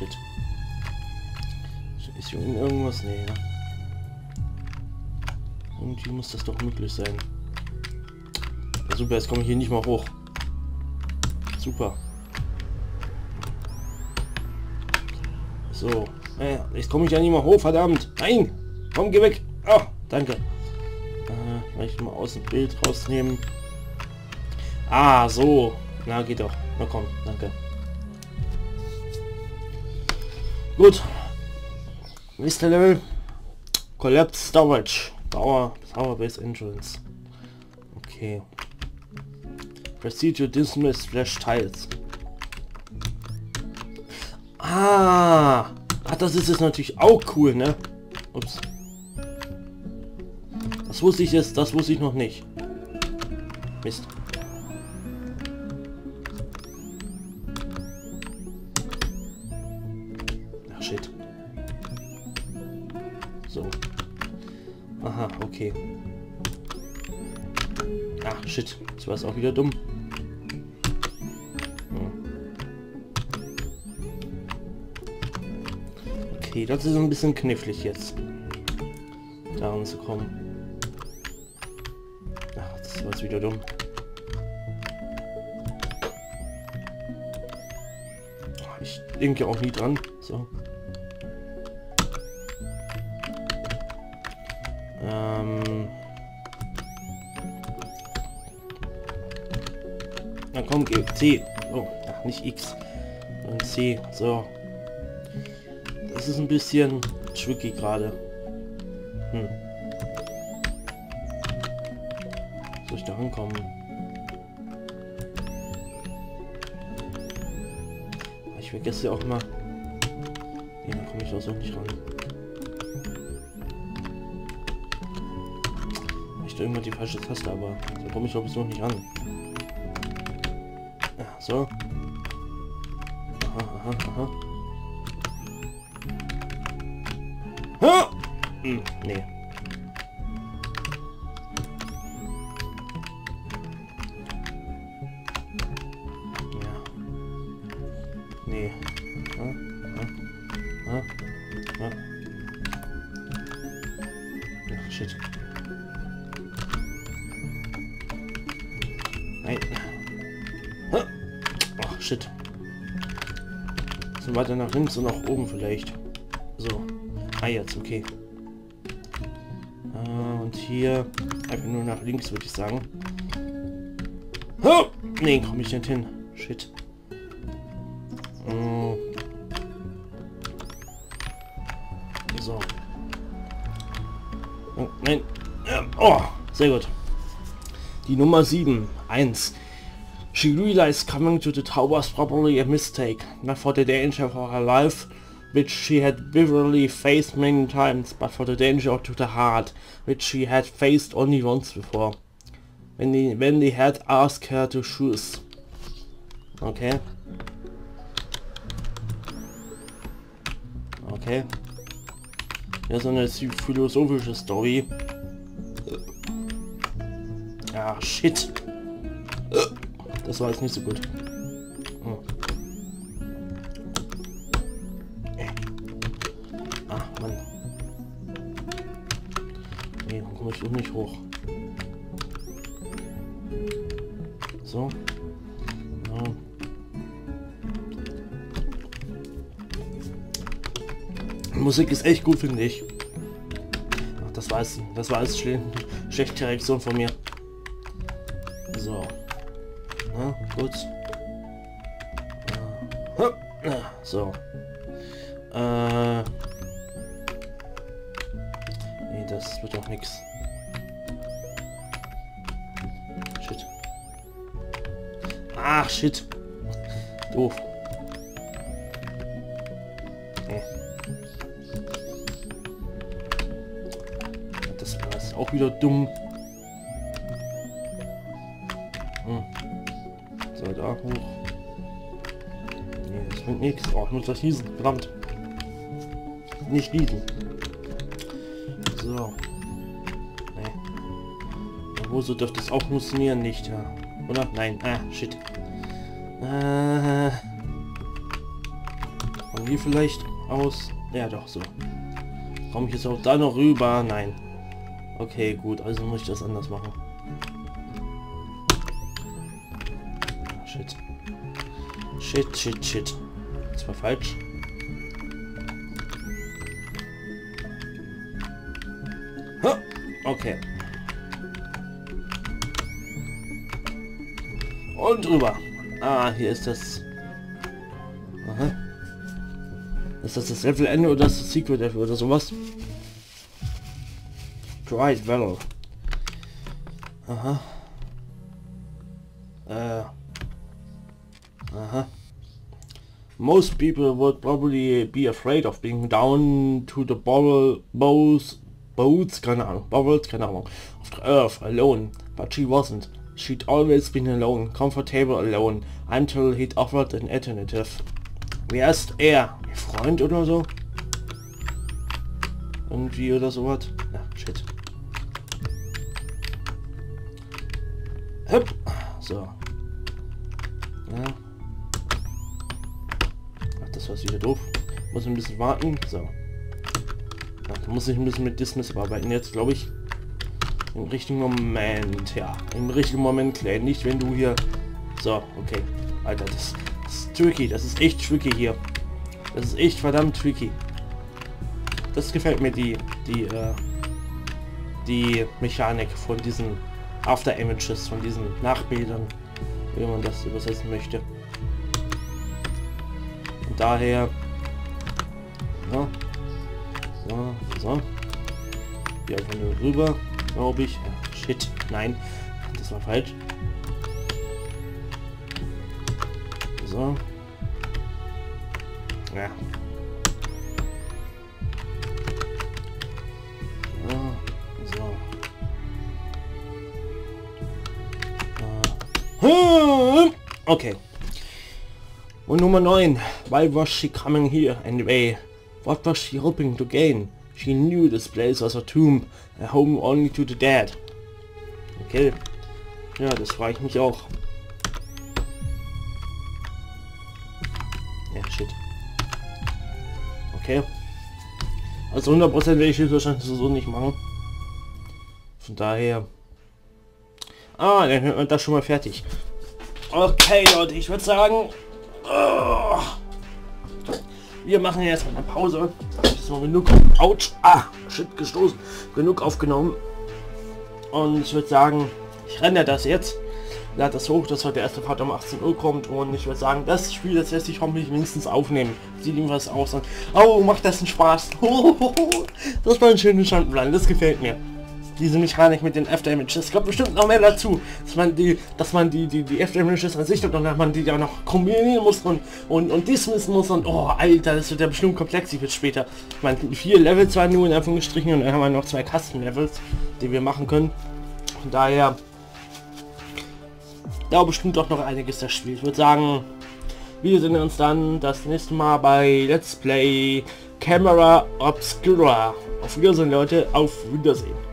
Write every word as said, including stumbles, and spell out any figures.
Shit. Ist hier unten irgendwas? Nee, ne? Irgendwie muss das doch möglich sein. Ja, super, jetzt komme ich hier nicht mal hoch. Super. So. Naja, jetzt komme ich ja nicht mal hoch, verdammt. Nein! Komm, geh weg! Oh, danke. Äh, vielleicht mal aus dem Bild rausnehmen. Ah, so. Na, geht doch. Na komm, danke. Gut. Nächste Level. Collapse Storage. Power, Power Base Entrance. Okay. Procedure Dismiss Flash Tiles. Ah. Ach, das ist jetzt natürlich auch cool, ne? Ups. Das wusste ich jetzt, das wusste ich noch nicht. Mist. Ach, shit. So. Aha, okay. Ach, shit. Das war es auch wieder dumm. Okay, das ist ein bisschen knifflig jetzt. Da ranzukommen. Ach, das war jetzt wieder dumm. Ich denke auch nie dran. So. Ähm. Na komm, geh. C. Oh, ach, nicht X. Und C. So. Das ist ein bisschen tricky gerade. Hm. Soll ich da hinkommen? Ich vergesse ja auch mal. Nee, da komme ich auch so nicht ran. Ich stelle immer die falsche Taste, aber da komme ich auch bis noch nicht ran. Ja, so. Aha, aha, aha. Hm, nee. Ja. Nee. Ha? Ha? Ha? Ha? Ach, shit. Nein. Ha? Ach, shit. So weiter nach links und nach oben vielleicht. So. Ah, jetzt, okay. Und hier einfach nur nach links, würde ich sagen. Oh, nee, komme ich nicht hin. Shit. Oh. So. Oh, nein. Oh, sehr gut. Die Nummer sieben eins. She realized coming to the tower was probably a mistake. Not for the danger of her life, which she had vividly faced many times, but for the danger to the heart, which she had faced only once before. When they, when they had asked her to choose. Okay. Okay. Ja, so eine philosophische Story. Ah, shit. Das war jetzt nicht so gut. Nicht hoch. So. Ja. Musik ist echt gut, finde ich. Ach, das war es. Das war alles schle schlechte Reaktion von mir. So. Na, gut. So. Äh. Nee, das wird doch nichts. Ach, shit. Doof. Nee. Das war jetzt auch wieder dumm. Hm. So, da hoch. Nee, das bringt nichts. Oh, ich muss das schießen. Verdammt. Nicht schießen. So. Nee. Wo so dürfte es auch funktionieren? Nicht, ja. Oder? Nein. Ah, shit. Äh, Hier vielleicht aus. Ja doch, so. Komme ich jetzt auch da noch rüber? Nein. Okay, gut, also muss ich das anders machen. Shit. Shit, shit, shit. Das war falsch. Ha! Okay. Und rüber. Ah, hier ist das. Aha. Ist das das Levelende oder ist das Secret Level oder sowas? Dried Valor. Aha. Äh. Aha. Most people would probably be afraid of being down to the bowl, bows, boats, keine Ahnung, bowels, keine Ahnung, of the earth alone, but she wasn't. She'd always been alone, comfortable alone, until he'd offered an alternative. Wer ist er? Ihr Freund oder so? Irgendwie oder sowas? Na, shit. Hup. So. Ja. Ach, das war wieder doof. Muss ein bisschen warten. So. Ach, muss ich ein bisschen mit Dismiss arbeiten jetzt, glaube ich. Im richtigen Moment, ja. Im richtigen Moment, Clay. Nicht, wenn du hier... So, okay. Alter, das, das ist tricky. Das ist echt tricky hier. Das ist echt verdammt tricky. Das gefällt mir, die... Die, äh, die Mechanik von diesen After Images, von diesen Nachbildern, wenn man das übersetzen möchte. Und daher... Ja. So, so. Hier einfach nur rüber. Glaube ich. Oh, shit, nein. Das war falsch. So. Ja. So. So. Ah. Okay. Und Nummer neun. Why was she coming here anyway? What was she hoping to gain? She knew this place was a tomb, a home only to the dead. Okay. Ja, das frage ich mich auch. Ja, shit. Okay. Also hundert Prozent werde ich das wahrscheinlich so nicht machen. Von daher... Ah, dann hört man das schon mal fertig. Okay, Leute, ich würde sagen... Oh, wir machen jetzt mal eine Pause. Genug, ouch, ah, shit, gestoßen, genug aufgenommen, und ich würde sagen, ich renne das jetzt, lade das hoch, dass heute der erste Part um achtzehn Uhr kommt, und ich würde sagen, das Spiel, das lässt sich hoffentlich wenigstens aufnehmen, sieht irgendwas aus, und, oh, macht das einen Spaß, das war ein schöner Schandenplan, das gefällt mir, diese Mechanik mit den After Images, es kommt bestimmt noch mehr dazu, dass man die, dass man die, die, die After Images an sich, und dann man die ja noch kombinieren muss und, und, und dismissen muss, und oh, Alter, das wird ja bestimmt komplex, ich wird später, ich meine, vier Level zwar nur in Anführungsstrichen, und dann haben wir noch zwei Custom Levels, die wir machen können, von daher, da bestimmt doch noch einiges das Spiel, ich würde sagen, wir sehen uns dann das nächste Mal bei Let's Play Camera Obscura, auf Wiedersehen Leute, auf Wiedersehen.